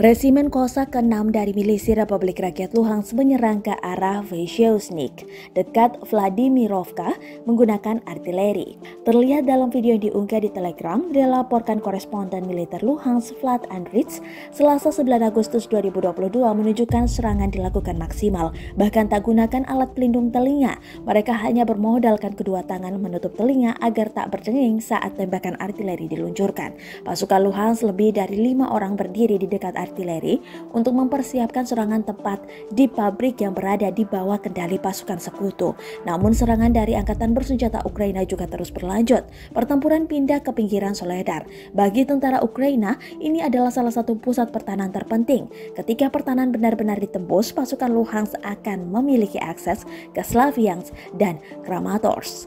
Resimen Cossack ke-6 dari milisi Republik Rakyat Luhans menyerang ke arah Veseushnik, dekat Vladimirovka, menggunakan artileri. Terlihat dalam video yang diunggah di Telegram, dilaporkan koresponden militer Luhans Vlad Andrich, Selasa 9 Agustus 2022 menunjukkan serangan dilakukan maksimal, bahkan tak gunakan alat pelindung telinga. Mereka hanya bermodalkan kedua tangan menutup telinga agar tak berdenging saat tembakan artileri diluncurkan. Pasukan Luhans lebih dari 5 orang berdiri di dekat artileri untuk mempersiapkan serangan tepat di pabrik yang berada di bawah kendali pasukan sekutu. Namun serangan dari angkatan bersenjata Ukraina juga terus berlanjut. Pertempuran pindah ke pinggiran Soledar. Bagi tentara Ukraina, ini adalah salah satu pusat pertahanan terpenting. Ketika pertahanan benar-benar ditembus, pasukan Luhans akan memiliki akses ke Slavyansk dan Kramatorsk.